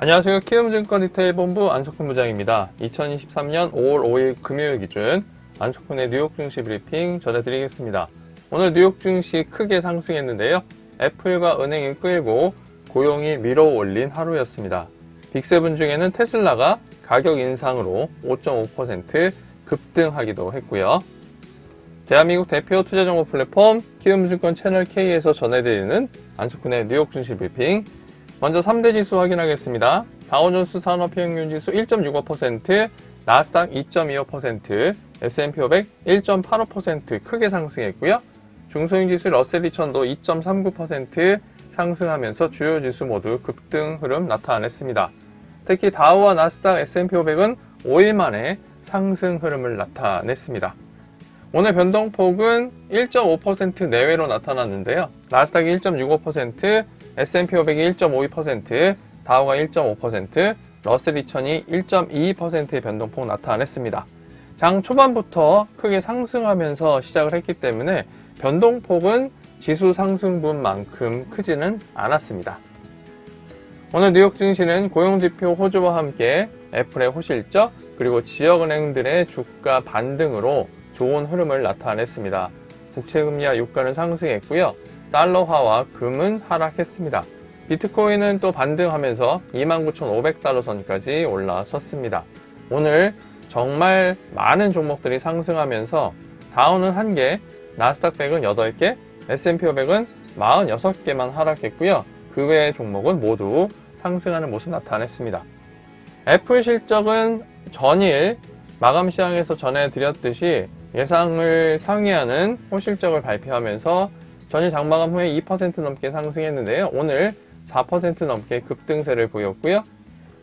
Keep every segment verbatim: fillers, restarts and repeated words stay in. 안녕하세요. 키움증권 디테일본부 안석훈 부장입니다. 이천이십삼년 오월 오일 금요일 기준 안석훈의 뉴욕 증시 브리핑 전해드리겠습니다. 오늘 뉴욕 증시 크게 상승했는데요. 애플과 은행이 끌고 고용이 밀어올린 하루였습니다. 빅세븐 중에는 테슬라가 가격 인상으로 오점오 퍼센트 급등하기도 했고요. 대한민국 대표 투자정보 플랫폼 키움증권 채널K에서 전해드리는 안석훈의 뉴욕 증시 브리핑, 먼저 삼대 지수 확인하겠습니다. 다우존스 산업평균지수 일점육오 퍼센트, 나스닥 이점이오 퍼센트, 에스 앤 피 오백 일점팔오 퍼센트 크게 상승했고요. 중소형지수 러셀 이천도 이점삼구 퍼센트 상승하면서 주요 지수 모두 급등 흐름 나타냈습니다. 특히 다우와 나스닥, 에스 앤 피 오백은 오일 만에 상승 흐름을 나타냈습니다. 오늘 변동폭은 일점오 퍼센트 내외로 나타났는데요. 나스닥이 일점육오 퍼센트, 에스 앤 피 오백이 일점오이 퍼센트, 다우가 일점오 퍼센트, 러셀 이천이 일점이이 퍼센트의 변동폭 나타냈습니다. 장 초반부터 크게 상승하면서 시작을 했기 때문에 변동폭은 지수 상승분만큼 크지는 않았습니다. 오늘 뉴욕 증시는 고용지표 호조와 함께 애플의 호실적, 그리고 지역은행들의 주가 반등으로 좋은 흐름을 나타냈습니다. 국채금리와 유가는 상승했고요. 달러화와 금은 하락했습니다. 비트코인은 또 반등하면서 이만 구천오백 달러 선까지 올라섰습니다. 오늘 정말 많은 종목들이 상승하면서 다우는 한 개, 나스닥 백은 여덟 개, 에스 앤 피 오백은 사십육 개만 하락했고요. 그 외의 종목은 모두 상승하는 모습 나타냈습니다. 애플 실적은 전일 마감 시황에서 전해드렸듯이 예상을 상회하는 호실적을 발표하면서 전일 장마감 후에 이 퍼센트 넘게 상승했는데요. 오늘 사 퍼센트 넘게 급등세를 보였고요.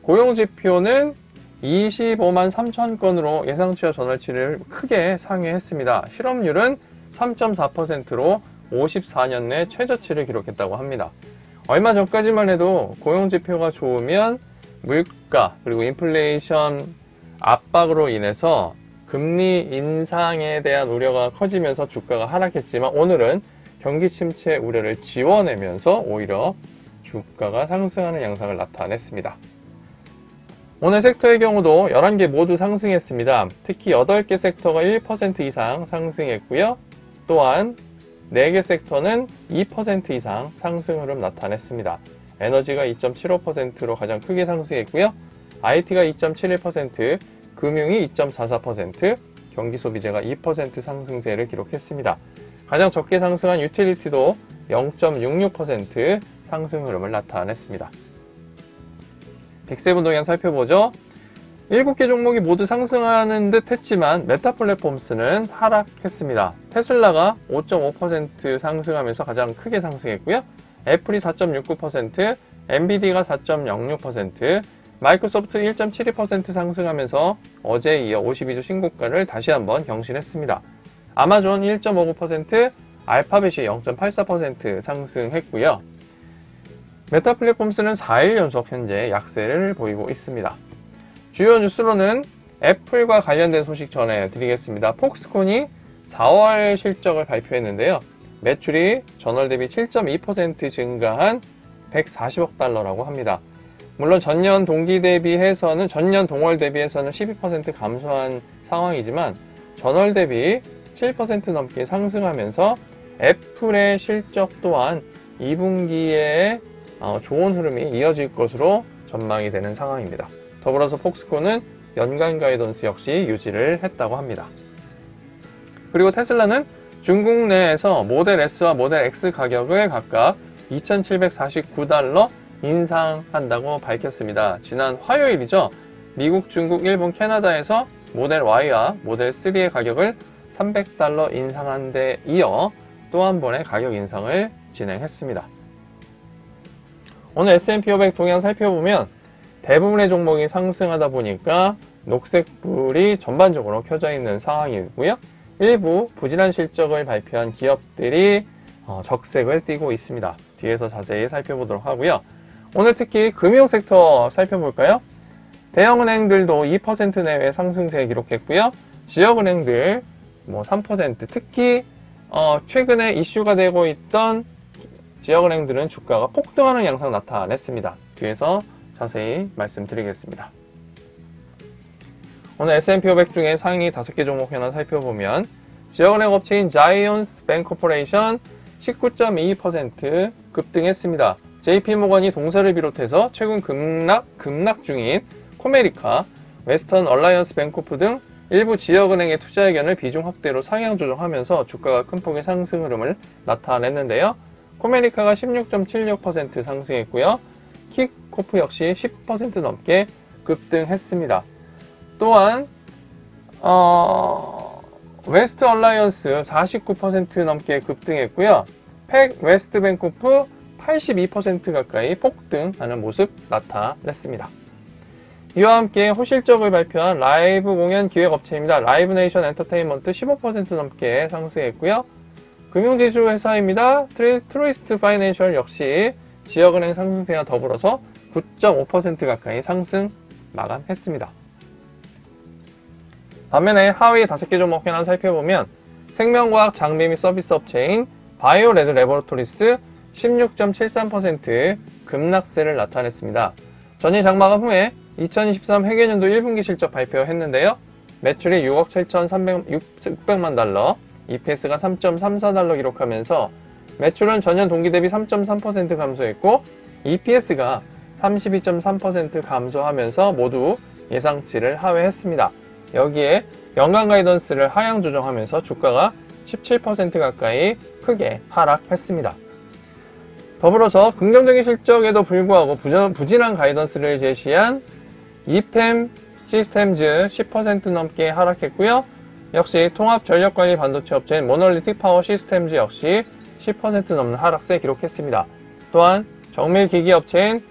고용지표는 이십오만 삼천 건으로 예상치와 전월치를 크게 상회했습니다. 실업률은 삼점사 퍼센트로 오십사년 내 최저치를 기록했다고 합니다. 얼마 전까지만 해도 고용지표가 좋으면 물가 그리고 인플레이션 압박으로 인해서 금리 인상에 대한 우려가 커지면서 주가가 하락했지만, 오늘은 경기 침체 우려를 지워내면서 오히려 주가가 상승하는 양상을 나타냈습니다. 오늘 섹터의 경우도 열한 개 모두 상승했습니다. 특히 여덟 개 섹터가 일 퍼센트 이상 상승했고요. 또한 네 개 섹터는 이 퍼센트 이상 상승 흐름 나타냈습니다. 에너지가 이점칠오 퍼센트로 가장 크게 상승했고요. 아이티가 이점칠일 퍼센트, 금융이 이점사사 퍼센트, 경기소비재가 이 퍼센트 상승세를 기록했습니다. 가장 적게 상승한 유틸리티도 영점육육 퍼센트 상승 흐름을 나타냈습니다. 빅세븐 동향 살펴보죠. 일곱 개 종목이 모두 상승하는 듯 했지만 메타 플랫폼스는 하락했습니다. 테슬라가 오점오 퍼센트 상승하면서 가장 크게 상승했고요. 애플이 사점육구 퍼센트, 엔비디아가 사점영육 퍼센트, 마이크로소프트 일점칠이 퍼센트 상승하면서 어제에 이어 오십이주 신고가를 다시 한번 경신했습니다. 아마존 일점오구 퍼센트, 알파벳이 영점팔사 퍼센트 상승했고요. 메타 플랫폼스는 사일 연속 현재 약세를 보이고 있습니다. 주요 뉴스로는 애플과 관련된 소식 전해드리겠습니다. 폭스콘이 사월 실적을 발표했는데요. 매출이 전월 대비 칠점이 퍼센트 증가한 백사십억 달러라고 합니다. 물론 전년 동기 대비해서는 전년 동월 대비해서는 십이 퍼센트 감소한 상황이지만 전월 대비 칠 퍼센트 넘게 상승하면서 애플의 실적 또한 이분기에 좋은 흐름이 이어질 것으로 전망이 되는 상황입니다. 더불어서 폭스콘은 연간 가이던스 역시 유지를 했다고 합니다. 그리고 테슬라는 중국 내에서 모델 S와 모델 X 가격을 각각 이천칠백사십구 달러 인상한다고 밝혔습니다. 지난 화요일이죠. 미국, 중국, 일본, 캐나다에서 모델 Y와 모델 쓰리의 가격을 삼백 달러 인상한 데 이어 또 한 번의 가격 인상을 진행했습니다. 오늘 에스 앤 피 오백 동향 살펴보면 대부분의 종목이 상승하다 보니까 녹색불이 전반적으로 켜져 있는 상황이고요. 일부 부진한 실적을 발표한 기업들이 적색을 띠고 있습니다. 뒤에서 자세히 살펴보도록 하고요. 오늘 특히 금융 섹터 살펴볼까요? 대형은행들도 이 퍼센트 내외 상승세 기록했고요. 지역은행들 뭐 삼 퍼센트, 특히 어 최근에 이슈가 되고 있던 지역은행들은 주가가 폭등하는 양상 나타냈습니다. 뒤에서 자세히 말씀드리겠습니다. 오늘 에스 앤 피 오백 중에 상위 다섯 개 종목 현황 살펴보면 지역은행 업체인 자이언스 뱅코퍼레이션 십구 점 이이 퍼센트 급등했습니다. 제이피모건이 동사를 비롯해서 최근 급락, 급락 중인 코메리카, 웨스턴, 얼라이언스 뱅코프 등 일부 지역은행의 투자 의견을 비중 확대로 상향 조정하면서 주가가 큰 폭의 상승 흐름을 나타냈는데요. 코메리카가 십육 점 칠육 퍼센트 상승했고요. 키코프 역시 십 퍼센트 넘게 급등했습니다. 또한 어... 웨스트 얼라이언스 사십구 퍼센트 넘게 급등했고요. 팩웨스트뱅코프 팔십이 퍼센트 가까이 폭등하는 모습 나타냈습니다. 이와 함께 호실적을 발표한 라이브 공연 기획업체입니다. 라이브 네이션 엔터테인먼트 십오 퍼센트 넘게 상승했고요. 금융지주 회사입니다. 트루이스트 파이낸셜 역시 지역은행 상승세와 더불어서 구 점 오 퍼센트 가까이 상승 마감했습니다. 반면에 하위 다섯 개 종목 현황 살펴보면 생명과학 장비 및 서비스 업체인 바이오레드 레버러토리스 십육 점 칠삼 퍼센트 급락세를 나타냈습니다. 전일 장마감 후에 이천이십삼 회계연도 일 분기 실적 발표했는데요. 매출이 육억 칠천육백만 달러, 이피에스가 삼 점 삼사 달러 기록하면서 매출은 전년 동기 대비 삼 점 삼 퍼센트 감소했고 이피에스가 삼십이 점 삼 퍼센트 감소하면서 모두 예상치를 하회했습니다. 여기에 연간 가이던스를 하향 조정하면서 주가가 십칠 퍼센트 가까이 크게 하락했습니다. 더불어서 긍정적인 실적에도 불구하고 부진한 가이던스를 제시한 이피에am 시스템즈 십 퍼센트 넘게 하락했고요. 역시 통합전력관리 반도체 업체인 모널리틱 파워 시스템즈 역시 십 퍼센트 넘는 하락세 기록했습니다. 또한 정밀기기 업체인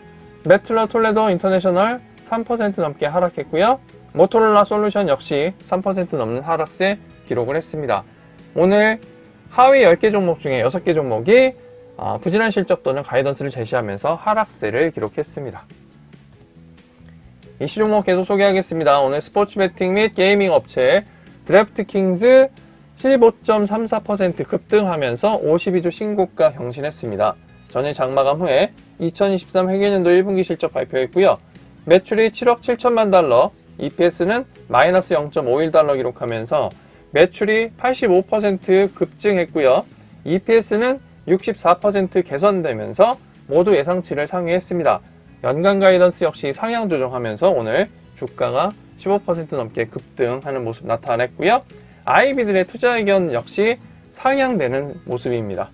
매틀러 톨레더 인터내셔널 삼 퍼센트 넘게 하락했고요. 모토롤라 솔루션 역시 삼 퍼센트 넘는 하락세 기록을 했습니다. 오늘 하위 열 개 종목 중에 여섯 개 종목이 아, 부진한 실적 또는 가이던스를 제시하면서 하락세를 기록했습니다. 이시 종목 계속 소개하겠습니다. 오늘 스포츠 베팅 및 게이밍 업체 드래프트 킹즈 십오 점 삼사 퍼센트 급등하면서 오십이 주 신고가 경신했습니다. 전일 장마감 후에 이천이십삼 회계연도 일 분기 실적 발표했고요. 매출이 칠억 칠천만 달러, 이피에스는 마이너스 영 점 오일 달러 기록하면서 매출이 팔십오 퍼센트 급증했고요. 이피에스는 육십사 퍼센트 개선되면서 모두 예상치를 상회했습니다. 연간 가이던스 역시 상향 조정하면서 오늘 주가가 십오 퍼센트 넘게 급등하는 모습 나타냈고요. 아이비들의 투자 의견 역시 상향되는 모습입니다.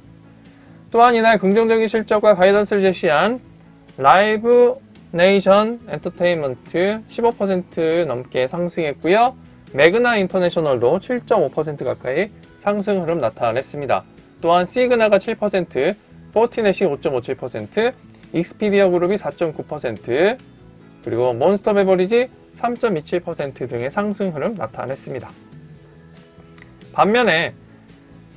또한 이날 긍정적인 실적과 가이던스를 제시한 라이브 네이션 엔터테인먼트 십오 퍼센트 넘게 상승했고요. 매그나 인터내셔널도 칠 점 오 퍼센트 가까이 상승 흐름 나타냈습니다. 또한 시그나가 칠 퍼센트, 포티넷이 오 점 오칠 퍼센트, 익스피디어 그룹이 사 점 구 퍼센트, 그리고 몬스터 베버리지 삼 점 이칠 퍼센트 등의 상승 흐름 나타냈습니다. 반면에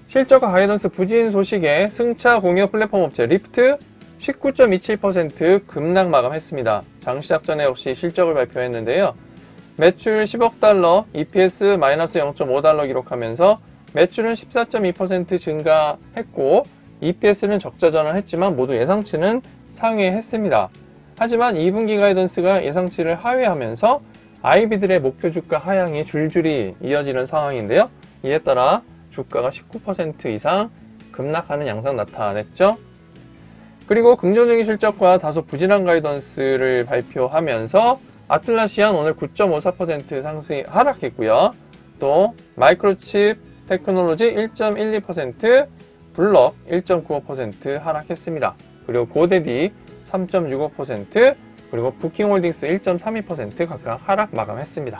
실적과 가이던스 부진 소식에 승차 공유 플랫폼 업체 리프트 십구 점 이칠 퍼센트 급락 마감했습니다. 장 시작 전에 역시 실적을 발표했는데요. 매출 십억 달러, 이피에스 마이너스 영 점 오 달러 기록하면서 매출은 십사 점 이 퍼센트 증가했고 이피에스는 적자 전환했지만 모두 예상치는 상회했습니다. 하지만 이 분기 가이던스가 예상치를 하회하면서 아이비들의 목표 주가 하향이 줄줄이 이어지는 상황인데요. 이에 따라 주가가 십구 퍼센트 이상 급락하는 양상 나타냈죠. 그리고 긍정적인 실적과 다소 부진한 가이던스를 발표하면서 아틀라시안 오늘 구 점 오사 퍼센트 상승이 하락했고요. 또 마이크로칩 테크놀로지 일 점 일이 퍼센트, 블럭 일 점 구오 퍼센트 하락했습니다. 그리고 고데디 삼 점 육오 퍼센트, 그리고 부킹홀딩스 일 점 삼이 퍼센트 각각 하락 마감했습니다.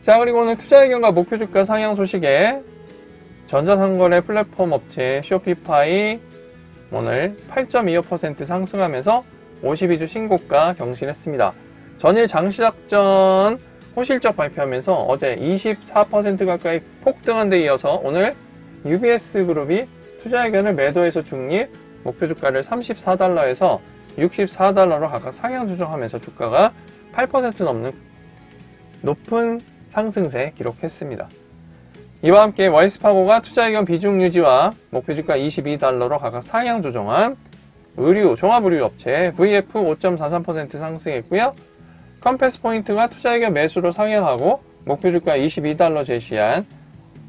자, 그리고 오늘 투자 의견과 목표 주가 상향 소식에 전자상거래 플랫폼 업체 쇼피파이 오늘 팔 점 이오 퍼센트 상승하면서 오십이 주 신고가 경신했습니다. 전일 장 시작 전 호실적 발표하면서 어제 이십사 퍼센트 가까이 폭등한 데 이어서 오늘 유비에스 그룹이 투자 의견을 매도해서 중립, 목표 주가를 삼십사 달러에서 육십사 달러로 각각 상향 조정하면서 주가가 팔 퍼센트 넘는 높은 상승세 기록했습니다. 이와 함께 월스파고가 투자 의견 비중 유지와 목표 주가 이십이 달러로 각각 상향 조정한 의료, 종합의료업체 브이에프 오 점 사삼 퍼센트 상승했고요. 컴패스 포인트가 투자의견 매수로 상향하고 목표주가 이십이 달러 제시한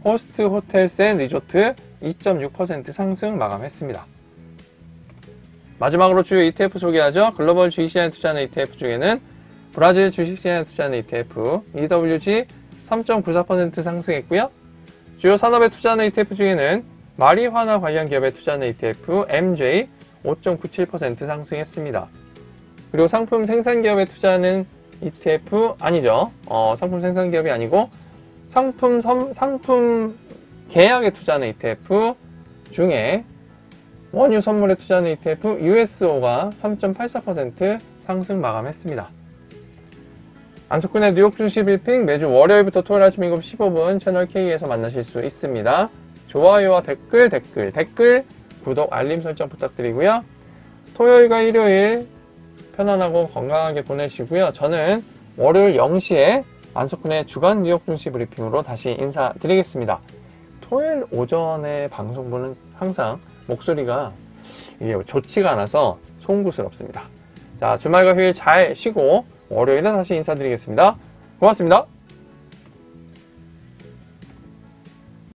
호스트 호텔 앤 리조트 이 점 육 퍼센트 상승 마감했습니다. 마지막으로 주요 이티에프 소개하죠. 글로벌 주식시장에 투자하는 이티에프 중에는 브라질 주식시장에 투자하는 이티에프 이더블유지 삼 점 구사 퍼센트 상승했고요. 주요 산업에 투자하는 이티에프 중에는 마리화나 관련 기업에 투자하는 이티에프 엠제이 오 점 구칠 퍼센트 상승했습니다. 그리고 상품 생산기업에 투자하는 이티에프 아니죠. 어, 상품 생산기업이 아니고 상품, 섬, 상품 계약에 투자하는 이티에프 중에 원유 선물에 투자하는 이티에프 유에스오가 삼 점 팔사 퍼센트 상승 마감했습니다. 안석훈의 뉴욕 증시 브리핑 매주 월요일부터 토요일 아침 일곱 시 십오 분 채널 K에서 만나실 수 있습니다. 좋아요와 댓글, 댓글, 댓글, 구독, 알림 설정 부탁드리고요. 토요일과 일요일 편안하고 건강하게 보내시고요. 저는 월요일 영 시에 안석훈의 주간 뉴욕 증시 브리핑으로 다시 인사드리겠습니다. 토요일 오전에 방송분은 항상 목소리가 이게 좋지가 않아서 송구스럽습니다. 자, 주말과 휴일 잘 쉬고 월요일에 다시 인사드리겠습니다. 고맙습니다.